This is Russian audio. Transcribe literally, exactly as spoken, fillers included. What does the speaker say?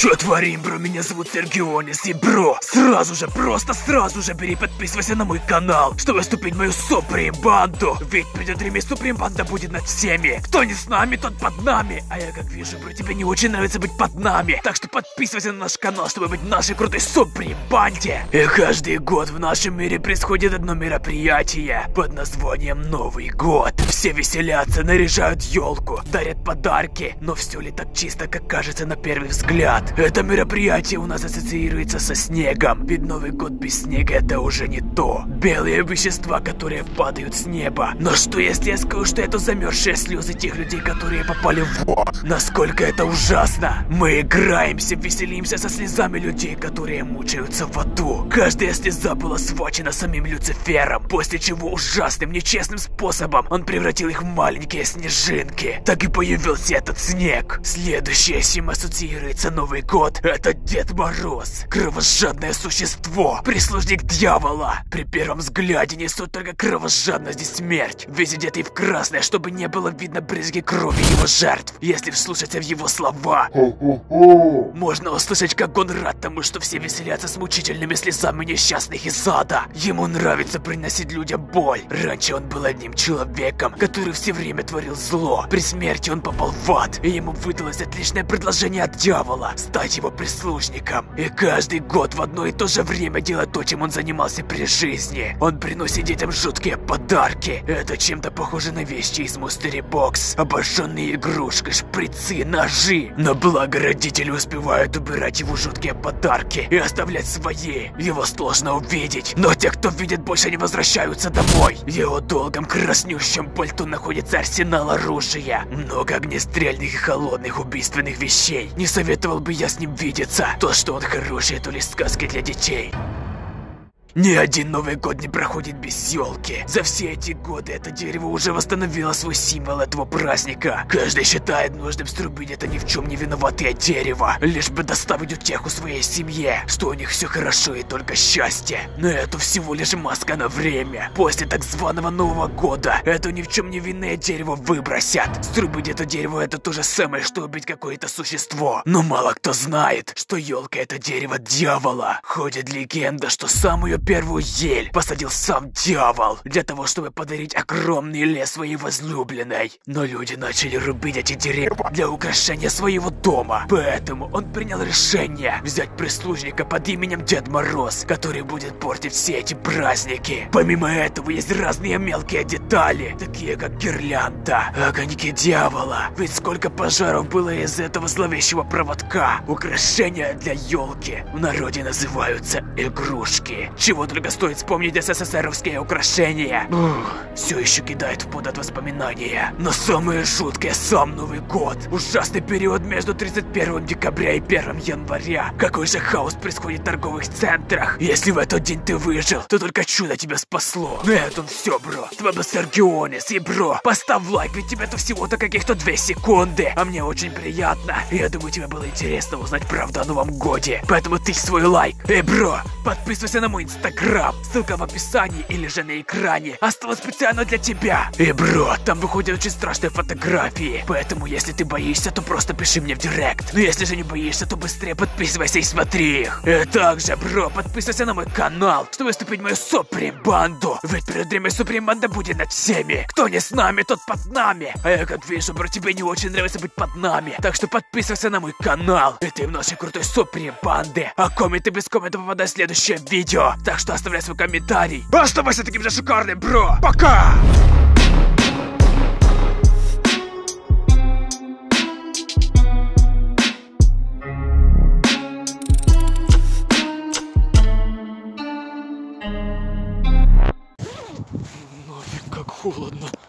Чё творим, бро? Меня зовут SerGioNis, и, бро, сразу же, просто сразу же бери, подписывайся на мой канал, чтобы вступить в мою Суприм-банду. Ведь придет время, Суприм-банда будет над всеми. Кто не с нами, тот под нами. А я, как вижу, бро, тебе не очень нравится быть под нами. Так что подписывайся на наш канал, чтобы быть в нашей крутой Суприм-банде. И каждый год в нашем мире происходит одно мероприятие под названием Новый год. Все веселятся, наряжают елку, дарят подарки, но все ли так чисто, как кажется на первый взгляд? Это мероприятие у нас ассоциируется со снегом, ведь Новый год без снега — это уже не то. Белые вещества, которые падают с неба. Но что если я скажу, что это замерзшие слезы тех людей, которые попали в ад? Насколько это ужасно! Мы играемся, веселимся со слезами людей, которые мучаются в аду. Каждая слеза была схвачена самим Люцифером, после чего ужасным, нечестным способом он превратил их в маленькие снежинки. Так и появился этот снег. Следующее, с чем ассоциируется Новый год, это Дед Мороз. Кровожадное существо, прислужник дьявола. При первом взгляде несут только кровожадность и смерть. Весь одетый в красное, чтобы не было видно брызги крови его жертв. Если вслушаться в его слова, можно услышать, как он рад тому, что все веселятся с мучительными слезами несчастных из ада. Ему нравится приносить людям боль. Раньше он был одним человеком, который все время творил зло. При смерти он попал в ад, и ему выдалось отличное предложение от дьявола — стать его прислужником. И каждый год в одно и то же время делать то, чем он занимался при жизни. Он приносит детям жуткие подарки. Это чем-то похоже на вещи из Mystery Box: обожженные игрушки, шприцы, ножи. Но благо родители успевают убирать его жуткие подарки и оставлять свои. Его сложно увидеть, но те, кто видит, больше не возвращаются домой. В его долгом краснющем пальто находится арсенал оружия. Много огнестрельных и холодных убийственных вещей. Не советовал бы я с ним видеться. То, что он хороший, это лишь сказки для детей. Ни один Новый год не проходит без елки. За все эти годы это дерево уже восстановило свой символ этого праздника. Каждый считает нужным струбить это ни в чем не виноватое дерево, лишь бы доставить утеху своей семье, что у них все хорошо и только счастье. Но это всего лишь маска на время. После так званого Нового года это ни в чем не винное дерево выбросят. Струбить это дерево — это то же самое, что убить какое-то существо. Но мало кто знает, что елка — это дерево дьявола. Ходит легенда, что сам ее первую ель посадил сам дьявол для того, чтобы подарить огромный лес своей возлюбленной. Но люди начали рубить эти деревья для украшения своего дома. Поэтому он принял решение взять прислужника под именем Дед Мороз, который будет портить все эти праздники. Помимо этого есть разные мелкие детали, такие как гирлянда, огоньки дьявола. Ведь сколько пожаров было из этого зловещего проводка. Украшения для елки в народе называются игрушки. Чего только стоит вспомнить эс эс эс эровские украшения. Ух, все еще кидает в пот от воспоминания. Но самое жуткое — сам Новый год. Ужасный период между тридцать первым декабря и первым января. Какой же хаос происходит в торговых центрах. Если в этот день ты выжил, то только чудо тебя спасло. На этом все, бро. С вами SerGioNis, и, бро, поставь лайк, ведь тебе-то всего-то каких-то две секунды. А мне очень приятно. Я думаю, тебе было интересно узнать правду о Новом годе. Поэтому ты свой лайк. И, бро, подписывайся на мой инстаграм, ссылка в описании или же на экране. Осталось специально для тебя. И, бро, там выходят очень страшные фотографии. Поэтому, если ты боишься, то просто пиши мне в директ. Но если же не боишься, то быстрее подписывайся и смотри их. И также, бро, подписывайся на мой канал, чтобы вступить в мою Суприм-банду. Ведь перед время Суприм-банда будет над всеми. Кто не с нами, тот под нами. А я, как вижу, бро, тебе не очень нравится быть под нами. Так что подписывайся на мой канал, и ты в нашей крутой Суприм-банде. А комменты без комментов попадают в следующее видео. Так что оставляй свой комментарий. Оставайся таким же шикарным, бро. Пока! Нафиг, как холодно.